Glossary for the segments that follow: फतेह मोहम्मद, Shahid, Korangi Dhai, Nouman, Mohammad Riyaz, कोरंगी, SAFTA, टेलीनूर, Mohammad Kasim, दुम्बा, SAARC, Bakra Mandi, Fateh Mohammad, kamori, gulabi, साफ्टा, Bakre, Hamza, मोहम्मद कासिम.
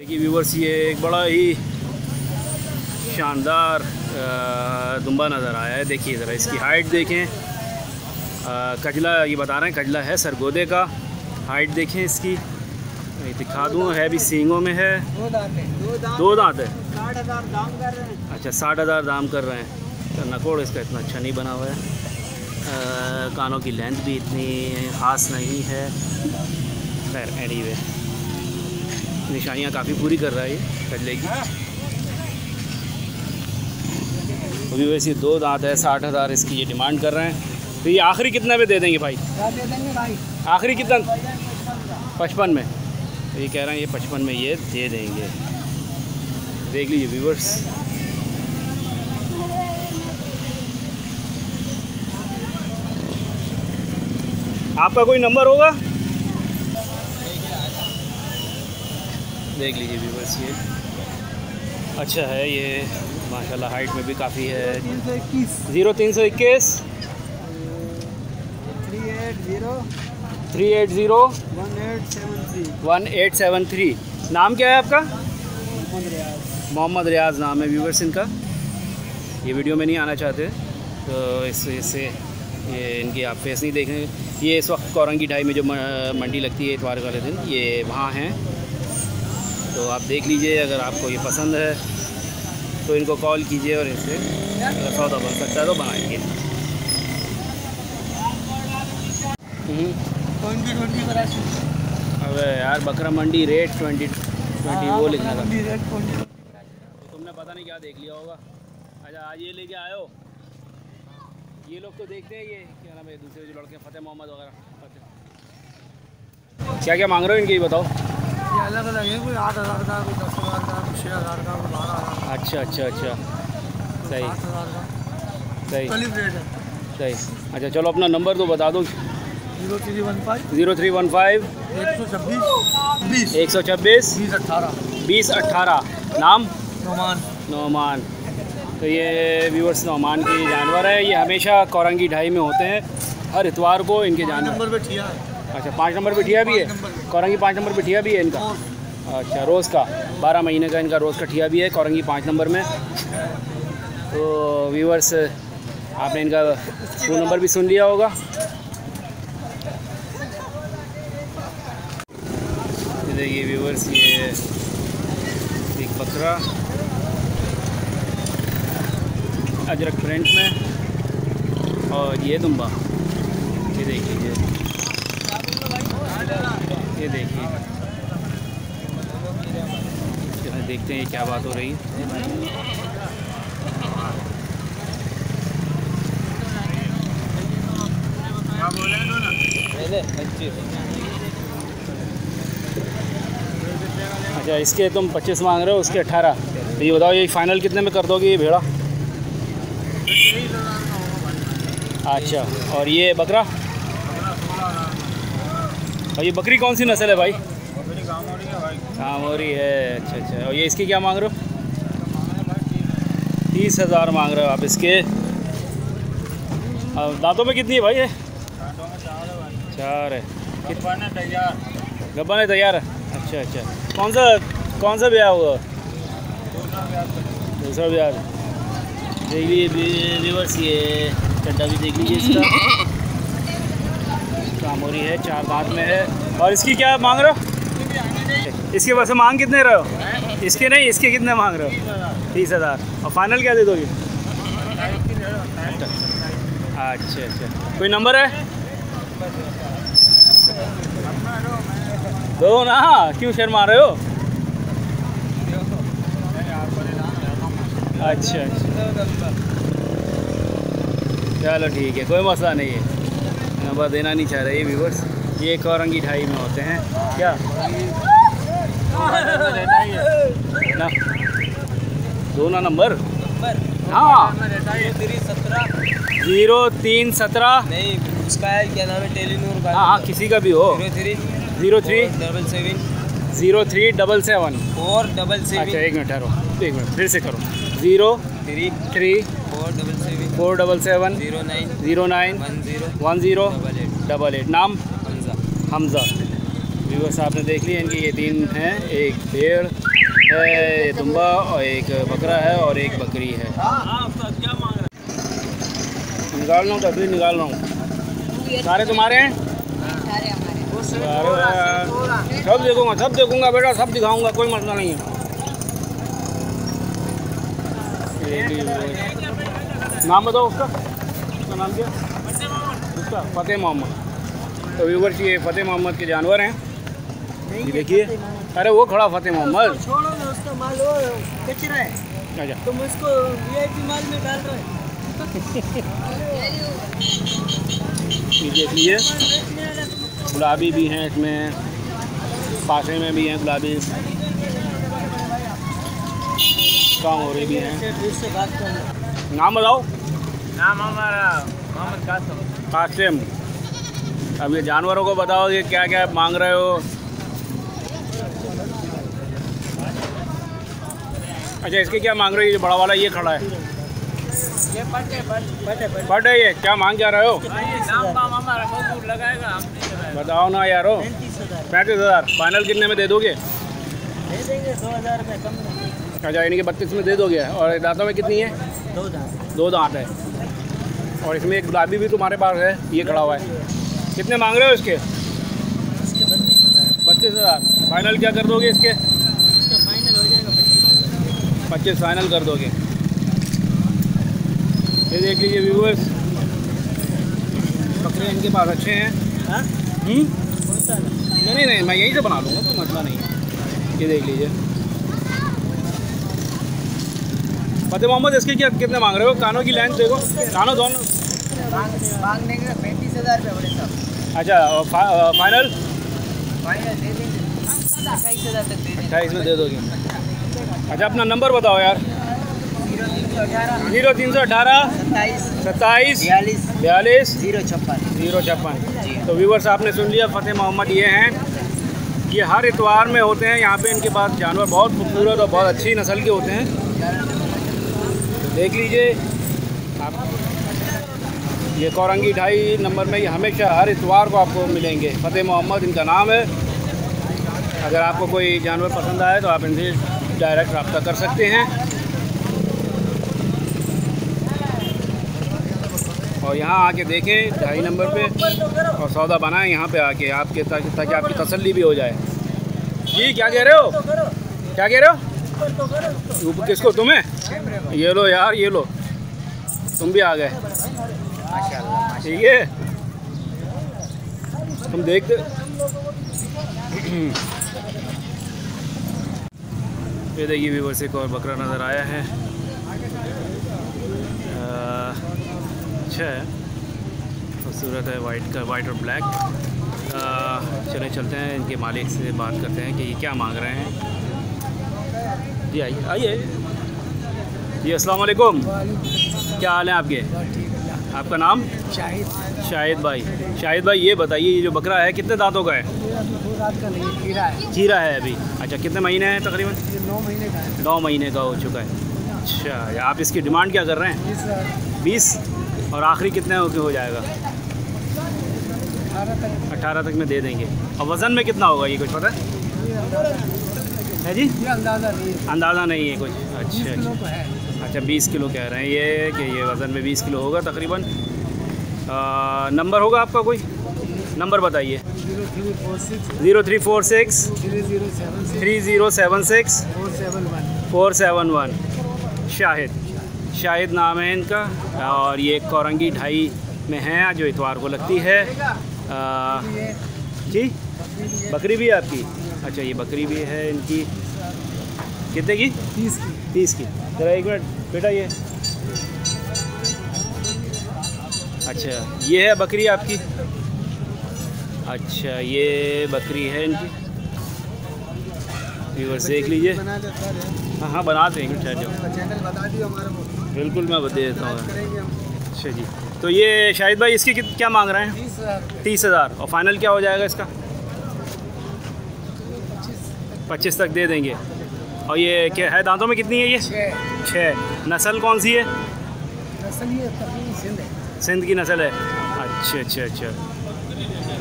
देखिए व्यूवर्स, ये एक बड़ा ही शानदार दुम्बा नज़र आया है। देखिए ज़रा इसकी हाइट देखें। कजला ये बता रहे हैं, कजला है सरगोदे का। हाइट देखें इसकी, मैं दिखा दूँ। है भी सींगों में है, दो दांत है। 60,000 दाम कर रहे हैं। अच्छा, 60,000 दाम कर रहे हैं। नकोड़ इसका इतना अच्छा नहीं बना हुआ है। कानों की लेंथ भी इतनी ख़ास नहीं है। खैर एनीवे, निशानियाँ काफ़ी पूरी कर रहा है ये कजले की। अभी वैसे दो दांत है, 60,000 इसकी ये डिमांड कर रहे हैं। तो ये आखिरी कितना में दे देंगे भाई? आखिरी कितना? 55 में। तो ये कह रहे हैं ये 55 में ये दे देंगे। देख लीजिए व्यूवर्स, आपका कोई नंबर होगा? देख लीजिए व्यूवर्स, ये अच्छा है। ये माशाल्लाह हाइट में भी काफ़ी है। 0321 380 1873। नाम क्या है आपका? मोहम्मद रियाज नाम है व्यूवर्स इनका। ये वीडियो में नहीं आना चाहते तो इससे ये इनकी आप फेस नहीं देख रहे। ये इस वक्त कोरंगी ढाई में जो मंडी लगती है इतवार वाले दिन, ये वहाँ हैं। तो आप देख लीजिए, अगर आपको ये पसंद है तो इनको कॉल कीजिए और इनसे अगर सौदा बन सकता है तो बनाएंगे। 20 अब यार बकरा मंडी रेट 20 वो लिखना था। तुमने पता नहीं क्या देख लिया होगा। अच्छा, आज ये लेके आए हो। ये लोग तो देखते हैं, ये क्या नाम है दूसरे जो लड़के फतेह मोहम्मद वगैरह, फतेह क्या क्या मांग रहे हो इनके, ये बताओ। ये अलग अलग है, कोई 8,000 का, कोई 10,000 का, कोई 6,000 का, कोई 12,000 का। अच्छा, सही सही सही। अच्छा चलो, अपना नंबर तो बता दो। 0315 126 2018। नाम? नौमान। तो ये व्यूवर्स नौमान के जानवर है। ये हमेशा कोरंगी ढाई में होते हैं, हर इतवार को इनके जानवर। अच्छा, 5 नंबर पे ठिया भी है कोरंगी, 5 नंबर पे ठिया भी है इनका। अच्छा, रोज़ का 12 महीने का इनका रोज़ का ठिया भी है कोरंगी 5 नंबर में। तो व्यूवर्स आपने इनका फोन नंबर भी सुन लिया होगा। देखिए व्यूवर्स, ये एक बकरा अजरक फ्रंट में, और ये दुम्बा। ये देखिए, ये देखिए, देखते हैं क्या बात हो रही है। अच्छा, इसके तुम 25 मांग रहे हो, उसके 18। तो ये बताओ, ये फाइनल कितने में कर दोगे ये भेड़ा? अच्छा, और ये बकरा? और ये बकरी कौन सी नस्ल है भाई? कामोरी है। अच्छा, और ये इसकी क्या मांग रहे हो? 30,000 मांग रहे हो आप इसके। अब दांतों में कितनी है भाई? ये 4 है। गब्बा ने तैयार है। अच्छा, कौन सा ब्याह हुआ? दूसरा ब्याह। देख लीजिए व्यूअर्स, ये चड्डा भी देख लीजिए इसका। कामोरी है, 4 दांत में है। और इसकी क्या मांग रहे हो? इसके वैसे मांग कितने रहे हो? इसके नहीं, इसके कितने मांग रहे हो? 30,000। और फाइनल क्या दे दोगे? अच्छा, कोई नंबर है? दो ना, क्यों शर्मा रहे हो? अच्छा, चलो ठीक है, कोई मसला नहीं है। नंबर देना नहीं चाह रही व्यूवर्स। ये कोरंगी ढाई में होते हैं क्या? ना दो ना नंबर। हाँ, 0317 नहीं, उसका है क्या नाम है, टेलीनूर का। हाँ, किसी का भी हो। 03 डबल 7 4 डबल 7। अच्छा, एक मिनट ठहरो, एक मिनट फिर से करो। 03 4 डबल 7 4 डबल 7 0 9 0 1 0 डबल 8। नाम? हमजा। व्यूअर्स आपने देख लिया इनकी ये तीन हैं, एक भेड़ है, ये दुम्बा और एक बकरा है और एक बकरी है। निकाल रहा हूँ तस्वीर, निकाल रहा हूँ। सारे तुम्हारे हैं? सब देखूँगा, सब देखूँगा बेटा, सब दिखाऊँगा, कोई मसला नहीं है। नाम बताओ उसका, उसका नाम क्या? उसका फतेह मोहम्मद। तो व्यूवर्स ये फ़तेह मोहम्मद के जानवर हैं, ये देखिए। अरे वो खड़ा फ़तेह मोहम्मद, छोड़ो ना, उसका माल वो कचरा है। अच्छा तुम उसको वीआईपी माल में डाल रहे हो। ये देखिए गुलाबी भी हैं इसमें, पासे में भी हैं गुलाबी, कामोरी भी हैं। नाम बताओ? नाम हमारा मोहम्मद कासिम। कासिम। अब ये जानवरों को बताओ ये क्या क्या मांग रहे हो। अच्छा इसके क्या मांग रहे हो? ये बड़ा वाला ये खड़ा है, ये पट है, ये क्या मांग क्या रहे हो? बताओ ना यारो। 35,000। फाइनल कितने में दे दोगे? दे देंगे 2,000 में कम नहीं। अच्छा यानी कि 32 में दे दोगे। और दांतों में कितनी है? 2 दांत। 2 दांत है। और इसमें एक गुलाबी भी तुम्हारे पास है, ये खड़ा हुआ है। कितने मांग रहे हो इसके? 32,000। फाइनल क्या कर दोगे इसके? इसका फाइनल हो जाएगा 25,000। फाइनल कर दोगे। ये देख लीजिए व्यूअर्स, बकरे इनके पास अच्छे हैं। हाँ नहीं, मैं यहीं से बना लूँगा, कोई मसला नहीं है। ये देख लीजिए फतेह मोहम्मद, इसके क्या कितने मांग रहे हो? कानों की लाइन देखो, कानों दोनों मांगने का 35,000 रुपये बड़े साहब। अच्छा और फाइनल? फाइनल दे देंगे 28,000 तक दे देंगे। 28 में दे दोगे। अच्छा अपना नंबर बताओ यार। 0318 0 318 27 42 056। तो व्यूवर्स आपने सुन लिया फतेह मोहम्मद ये हैं, ये हर इतवार में होते हैं यहाँ पे। इनके पास जानवर बहुत खूबसूरत और बहुत अच्छी नस्ल के होते हैं, देख लीजिए आप। ये कोरंगी ढाई नंबर में ये हमेशा हर इतवार को आपको मिलेंगे। फतेह मोहम्मद इनका नाम है। अगर आपको कोई जानवर पसंद आए तो आप इनसे डायरेक्ट रब्ता कर सकते हैं। और यहाँ आके देखें ढाई नंबर पे और सौदा बनाएं यहाँ पे आके आपके, ताकि आपकी तसल्ली भी हो जाए। जी क्या कह रहे हो? क्या कह रहे हो? किसको? तुम्हें? ये लो यार, ये लो, तुम भी आ गए, ठीक है। तुम देखते ये देखिए व्यूअर्स, एक और बकरा नज़र आया है। अच्छा है, खूबसूरत है, वाइट का, वाइट और ब्लैक। चले चलते हैं इनके मालिक से बात करते हैं कि ये क्या मांग रहे हैं। जी आइए आइए जी। अस्सलाम वालेकुम, क्या हाल है आपके? आपका नाम? शाहिद। शाहिद भाई, शाहिद भाई ये बताइए ये जो बकरा है कितने दांतों का है? 2 दांत का नहीं, खीरा है। खीरा है अभी। अच्छा कितने महीने हैं तकरीबन? 9 महीने का है। 9 महीने का हो चुका है। अच्छा आप इसकी डिमांड क्या कर रहे हैं? 20। और आखिरी कितने हो जाएगा? 18 तक में दे देंगे। और वज़न में कितना होगा ये कुछ पता है जी? अंदाज़ा नहीं है कुछ। अच्छा अच्छा 20 किलो कह रहे हैं ये, कि ये वज़न में 20 किलो होगा तकरीबन। नंबर होगा आपका कोई? नंबर बताइए। 0346 3076 471। शाहिद, शाहिद नाम है इनका। और ये कोरंगी ढाई में हैं जो इतवार को लगती है। जी बकरी भी है आपकी? अच्छा ये बकरी भी है इनकी। कितने की? 30 की। जरा एक मिनट बेटा, ये अच्छा ये है बकरी आपकी? अच्छा ये बकरी है इनकी। व्यूअर्स देख लीजिए। हाँ हाँ बनाते हैं, ठहर जाओ, बिल्कुल मैं बता देता हूँ। अच्छा जी तो ये शाहिद भाई इसकी क्या मांग रहे हैं? 30,000। और फाइनल क्या हो जाएगा इसका? 25 तक दे देंगे। और ये क्या है दांतों में कितनी है ये? 6। नस्ल कौन सी है? नस्ल ये सिंध है। सिंध की नस्ल है। अच्छा अच्छा अच्छा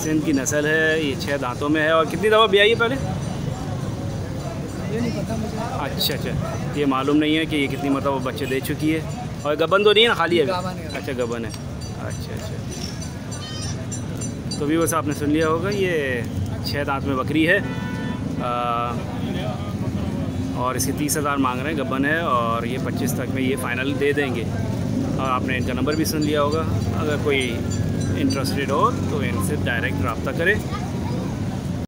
सिंध की नस्ल है, ये 6 दांतों में है। और कितनी दफ़ा ब्याई है पहले? ये नहीं पता मुझे। अच्छा अच्छा, ये मालूम नहीं है कि ये कितनी मतलब वो बच्चे दे चुकी है। और गबन तो नहीं है, खाली है? अच्छा गबन है। अच्छा अच्छा, तो भी बस आपने सुन लिया होगा, ये 6 दांत में बकरी है और इसके 30,000 मांग रहे हैं, गबन है। और ये 25 तक में ये फ़ाइनल दे देंगे। और आपने इनका नंबर भी सुन लिया होगा, अगर कोई इंटरेस्टेड हो तो इनसे डायरेक्ट रब्ता करें।